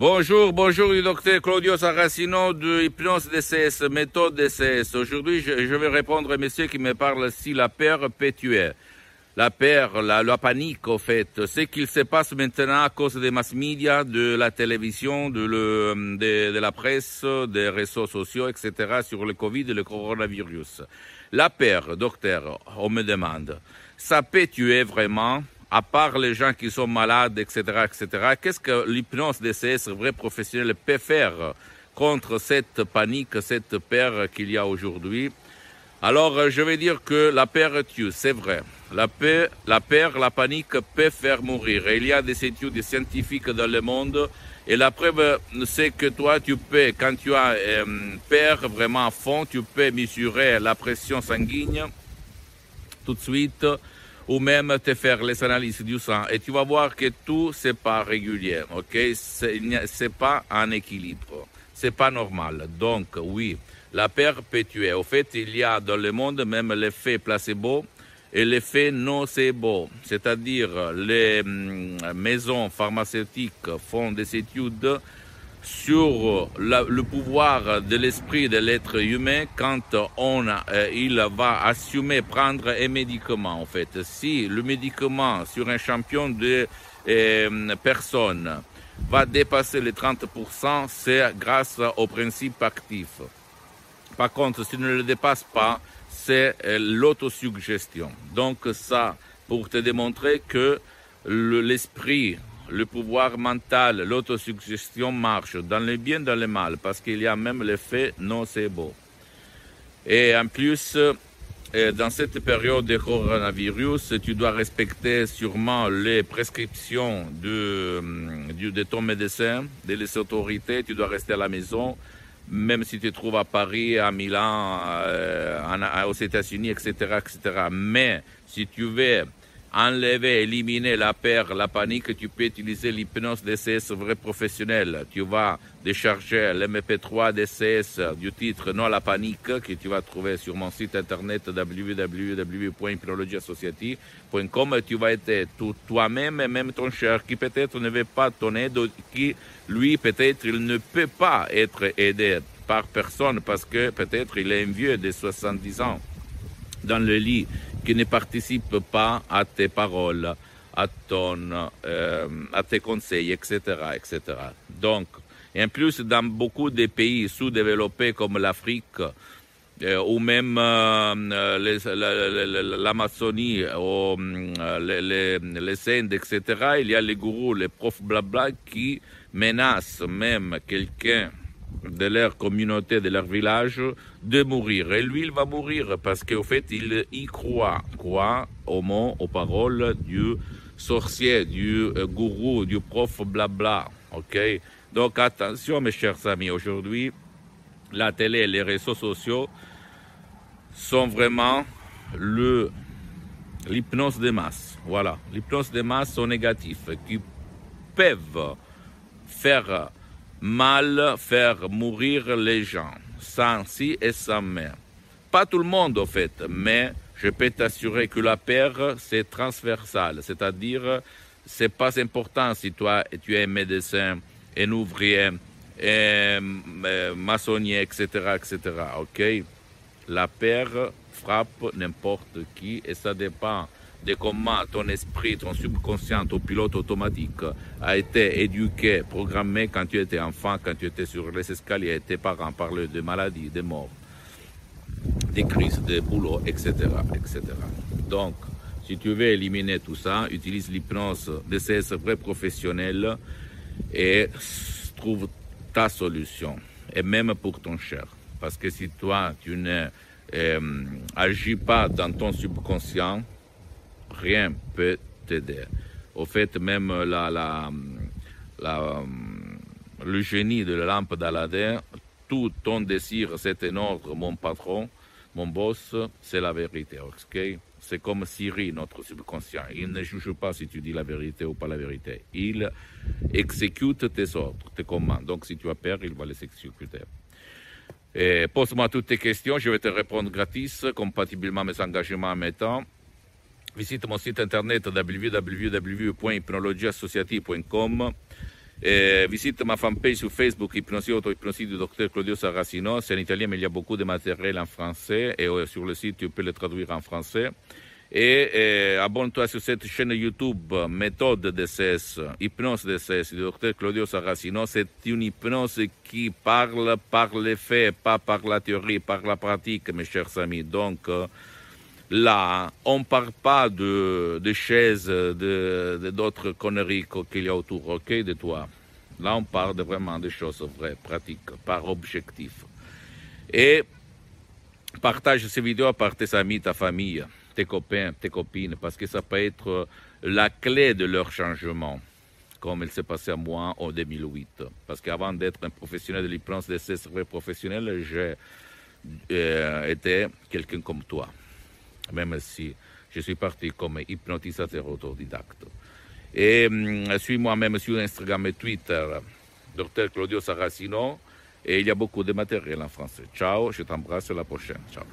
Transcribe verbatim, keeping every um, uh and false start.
Bonjour, bonjour du docteur Claudio Saracino de Hypnose D C S, Méthode D C S. Aujourd'hui, je, je vais répondre à monsieur qui me parle si la peur peut tuer. La peur, la, la panique, en fait. Ce qu'il se passe maintenant à cause des mass médias, de la télévision, de, le, de, de la presse, des réseaux sociaux, et cetera sur le Covid et le coronavirus. La peur, docteur, on me demande, ça peut tuer vraiment? À part les gens qui sont malades, et cetera, et cetera, qu'est-ce que l'hypnose D C S, vrai professionnel, peut faire contre cette panique, cette peur qu'il y a aujourd'hui? Alors, je vais dire que la peur tue, c'est vrai. La peur, la peur, la panique peut faire mourir. Il y a des études scientifiques dans le monde et la preuve, c'est que toi, tu peux, quand tu as euh, peur vraiment à fond, tu peux mesurer la pression sanguine tout de suite, ou même te faire les analyses du sang, et tu vas voir que tout, c'est pas régulier, ok? C'est pas en équilibre, c'est pas normal. Donc, oui, la peur peut tuer. Au fait, il y a dans le monde même l'effet placebo et l'effet nocebo, c'est-à-dire les maisons pharmaceutiques font des études sur la, le pouvoir de l'esprit de l'être humain quand on, euh, il va assumer prendre un médicament en fait. Si le médicament sur un champion de euh, personnes va dépasser les trente pour cent, c'est grâce au principe actif. Par contre, s'il ne le dépasse pas, c'est euh, l'autosuggestion. Donc ça, pour te démontrer que l'esprit, le pouvoir mental, l'autosuggestion marche dans le bien, dans le mal, parce qu'il y a même l'effet nocebo. Et en plus, dans cette période de coronavirus, tu dois respecter sûrement les prescriptions de, de, de ton médecin, de les autorités, tu dois rester à la maison, même si tu te trouves à Paris, à Milan, euh, en, aux États-Unis, et cetera, et cetera. Mais si tu veux enlever, éliminer la peur, la panique, tu peux utiliser l'hypnose D C S vrai professionnel. Tu vas décharger l'M P trois D C S du titre « Non à la panique » que tu vas trouver sur mon site internet w w w point hypnologie associative point com. Tu vas être toi-même et même ton cher qui peut-être ne veut pas ton aide, qui lui peut-être il ne peut pas être aidé par personne parce que peut-être il est un vieux de soixante-dix ans dans le lit, qui ne participe pas à tes paroles, à, ton, euh, à tes conseils, et cetera, et cetera. Donc, et en plus, dans beaucoup de pays sous-développés comme l'Afrique, euh, ou même euh, l'Amazonie, ou euh, les, les, les Indes, et cetera, il y a les gourous, les profs blabla qui menacent même quelqu'un de leur communauté, de leur village, de mourir. Et lui, il va mourir parce qu'au fait, il y croit. Croit aux mots, aux paroles du sorcier, du gourou, du prof, blabla. Ok? Donc, attention, mes chers amis. Aujourd'hui, la télé et les réseaux sociaux sont vraiment le, l'hypnose de masse. Voilà. L'hypnose de masse sont négatifs, qui peuvent faire mal, faire mourir les gens, sans si et sans mais. Pas tout le monde, en fait, mais je peux t'assurer que la peur, c'est transversal, c'est-à-dire, c'est pas important si toi, tu es un médecin, un ouvrier, un maçonnier, et cetera, et cetera, ok? La peur frappe n'importe qui et ça dépend de comment ton esprit, ton subconscient, ton pilote automatique a été éduqué, programmé quand tu étais enfant, quand tu étais sur les escaliers, tes parents parlaient de maladies, de morts, des crises, de boulot, et cetera, et cetera. Donc, si tu veux éliminer tout ça, utilise l'hypnose de ces vrais professionnels et trouve ta solution, et même pour ton cher. Parce que si toi, tu ne euh, agis pas dans ton subconscient, rien peut t'aider. Au fait, même la, la, la, le génie de la lampe d'Aladin, tout ton désir, c'est un ordre, mon patron, mon boss, c'est la vérité. Okay? C'est comme Siri, notre subconscient. Il ne juge pas si tu dis la vérité ou pas la vérité. Il exécute tes ordres, tes commandes. Donc, si tu as peur, il va les exécuter. Pose-moi toutes tes questions, je vais te répondre gratis, compatiblement à mes engagements en mes temps. Visite mon site internet w w w point hypnologie associative point com Euh, visite ma fanpage sur Facebook, Hypnose auto-hypnose du docteur Claudio Saracino. C'est en italien, mais il y a beaucoup de matériel en français. Et euh, sur le site, tu peux le traduire en français. Et euh, abonne-toi sur cette chaîne YouTube, Méthode D C S, Hypnose D C S du docteur Claudio Saracino. C'est une hypnose qui parle par les faits, pas par la théorie, par la pratique, mes chers amis. Donc, euh, là, on ne parle pas de, de chaises, de, de, d'autres conneries qu'il y a autour, ok, de toi. Là, on parle de vraiment des choses vraies, pratiques, par objectif. Et partage ces vidéos par tes amis, ta famille, tes copains, tes copines, parce que ça peut être la clé de leur changement, comme il s'est passé à moi en deux mille huit. Parce qu'avant d'être un professionnel de l'hypnose, de ces services professionnels, j'ai euh, été quelqu'un comme toi. Même si je suis parti comme hypnotisateur autodidacte. Et hum, suis moi-même sur Instagram et Twitter, docteur Claudio Saracino, et il y a beaucoup de matériel en français. Ciao, je t'embrasse, à la prochaine. Ciao.